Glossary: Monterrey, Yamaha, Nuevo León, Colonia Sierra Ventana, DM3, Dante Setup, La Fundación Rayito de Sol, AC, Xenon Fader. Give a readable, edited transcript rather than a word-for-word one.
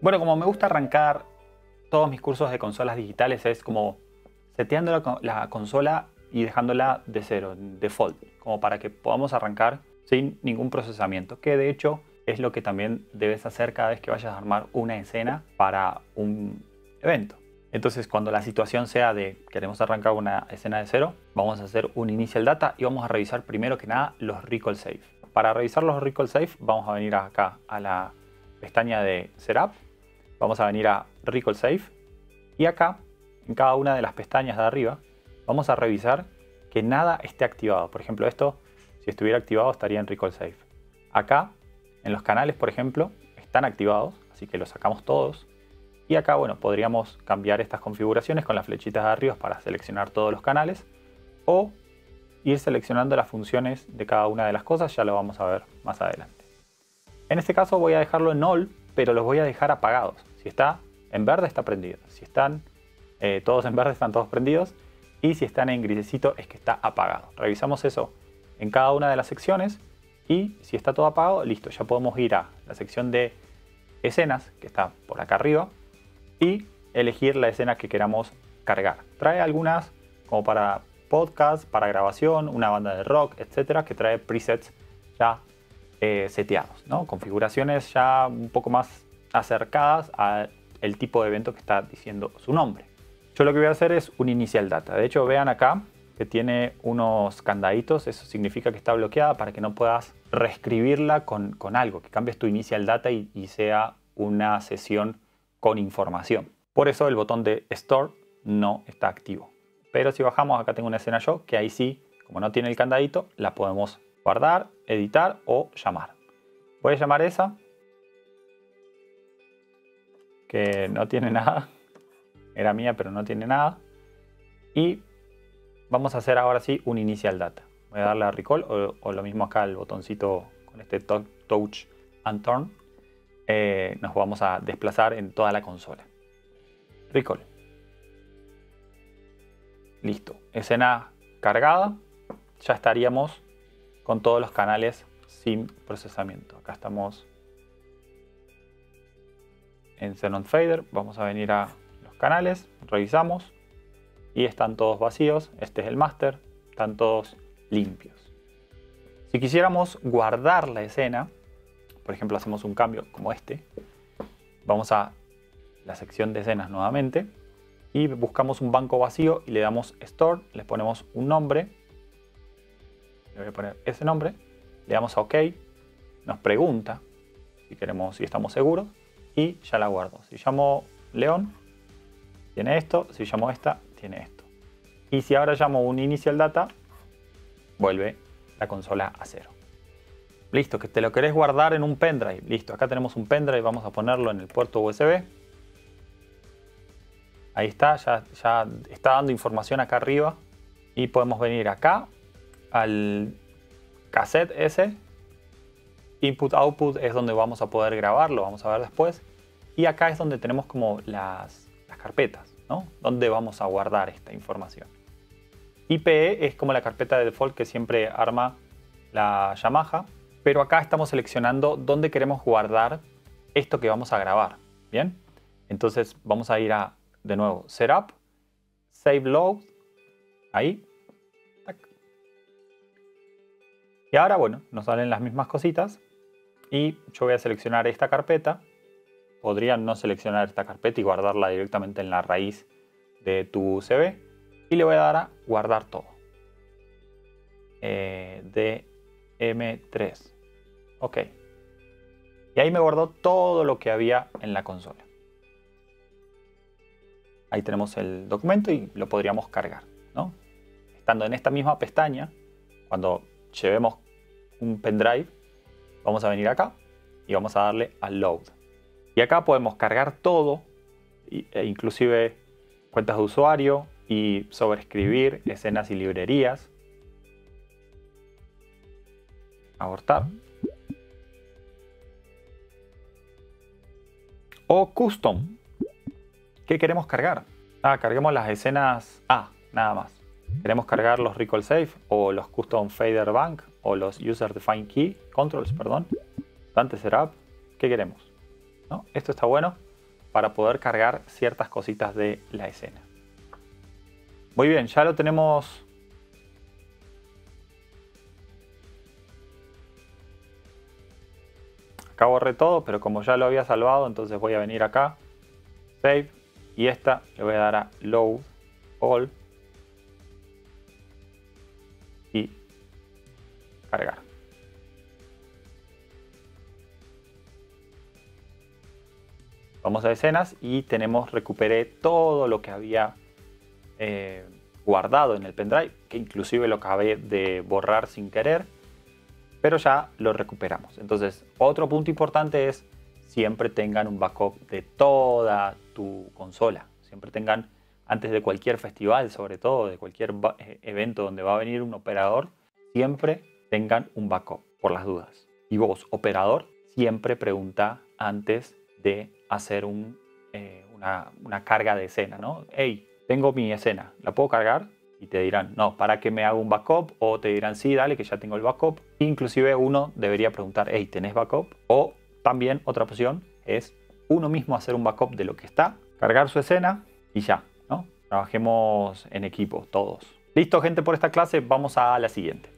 Bueno, como me gusta arrancar todos mis cursos de consolas digitales es como seteando la consola y dejándola de cero, default, como para que podamos arrancar sin ningún procesamiento, que de hecho es lo que también debes hacer cada vez que vayas a armar una escena para un evento. Entonces, cuando la situación sea de queremos arrancar una escena de cero, vamos a hacer un initial data y vamos a revisar primero que nada los recall safe. Para revisar los recall safe vamos a venir acá a la pestaña de setup, vamos a venir a recall safe y acá en cada una de las pestañas de arriba vamos a revisar que nada esté activado. Por ejemplo, esto si estuviera activado estaría en recall safe. Acá en los canales, por ejemplo, están activados, así que los sacamos todos. Y acá, bueno, podríamos cambiar estas configuraciones con las flechitas de arriba para seleccionar todos los canales o ir seleccionando las funciones de cada una de las cosas, ya lo vamos a ver más adelante. En este caso voy a dejarlo en all, pero los voy a dejar apagados. Si está en verde está prendido, si están todos en verde están todos prendidos y si están en grisecito es que está apagado. Revisamos eso en cada una de las secciones y si está todo apagado, listo, ya podemos ir a la sección de escenas que está por acá arriba y elegir la escena que queramos cargar. Trae algunas como para podcast, para grabación, una banda de rock, etcétera, que trae presets ya seteados, ¿no? Configuraciones ya un poco más acercadas al tipo de evento que está diciendo su nombre. Yo lo que voy a hacer es un initial data. De hecho, vean acá que tiene unos candaditos. Eso significa que está bloqueada para que no puedas reescribirla con algo, que cambies tu initial data y sea una sesión con información. Por eso el botón de Store no está activo. Pero si bajamos, acá tengo una escena yo, que ahí sí, como no tiene el candadito, la podemos guardar, editar o llamar. Voy a llamar esa, que no tiene nada. Era mía, pero no tiene nada. Y vamos a hacer ahora sí un Initial Data. Voy a darle a Recall o lo mismo acá el botoncito con este Touch and Turn. Nos vamos a desplazar en toda la consola. Recall. Listo. Escena cargada. Ya estaríamos con todos los canales sin procesamiento. Acá estamos en Xenon Fader. Vamos a venir a los canales. Revisamos. Y están todos vacíos. Este es el master. Están todos limpios. Si quisiéramos guardar la escena, por ejemplo, hacemos un cambio como este. Vamos a la sección de escenas nuevamente y buscamos un banco vacío y le damos Store, le ponemos un nombre. Le voy a poner ese nombre. Le damos a OK. Nos pregunta si queremos, si estamos seguros y ya la guardo. Si llamo León, tiene esto. Si llamo esta, tiene esto. Y si ahora llamo un Initial Data, vuelve la consola a cero. Listo, que te lo querés guardar en un pendrive. Listo, acá tenemos un pendrive, vamos a ponerlo en el puerto USB. Ahí está, ya está dando información acá arriba. Y podemos venir acá al cassette ese. Input-output es donde vamos a poder grabarlo, vamos a ver después. Y acá es donde tenemos como las carpetas, ¿no? Donde vamos a guardar esta información. IPE es como la carpeta de default que siempre arma la Yamaha. Pero acá estamos seleccionando dónde queremos guardar esto que vamos a grabar, ¿bien? Entonces vamos a ir a, de nuevo, Setup, Save Load, ahí. Y ahora, bueno, nos salen las mismas cositas. Y yo voy a seleccionar esta carpeta. Podría no seleccionar esta carpeta y guardarla directamente en la raíz de tu USB. Y le voy a dar a Guardar todo. DM3. Ok. Y ahí me guardó todo lo que había en la consola. Ahí tenemos el documento y lo podríamos cargar, ¿no? Estando en esta misma pestaña, cuando llevemos un pendrive, vamos a venir acá y vamos a darle a Load. Y acá podemos cargar todo, inclusive cuentas de usuario y sobreescribir escenas y librerías. Abortar o custom. ¿Qué queremos cargar? Carguemos las escenas A, nada más. Queremos cargar los recall safe o los custom fader bank o los user defined key controls, perdón, Dante Setup. ¿Qué queremos? ¿No? Esto está bueno. para poder cargar ciertas cositas de la escena. Muy bien, ya lo tenemos. Acá borré todo, pero como ya lo había salvado, entonces voy a venir acá, Save, y esta le voy a dar a Load All y cargar. Vamos a escenas y tenemos, recuperé todo lo que había guardado en el pendrive, que inclusive lo acabé de borrar sin querer, pero ya lo recuperamos. Entonces, otro punto importante es siempre tengan un backup de toda tu consola. Siempre tengan, antes de cualquier festival, sobre todo, de cualquier evento donde va a venir un operador, siempre tengan un backup, por las dudas. Y vos, operador, siempre pregunta antes de hacer una carga de escena, ¿no? Hey, tengo mi escena, ¿la puedo cargar? Y te dirán, no, ¿para qué me hago un backup? O te dirán, sí, dale, que ya tengo el backup. Inclusive uno debería preguntar, hey, ¿tenés backup? O también otra opción es uno mismo hacer un backup de lo que está, cargar su escena y ya, ¿no? Trabajemos en equipo todos. Listo, gente, por esta clase, vamos a la siguiente.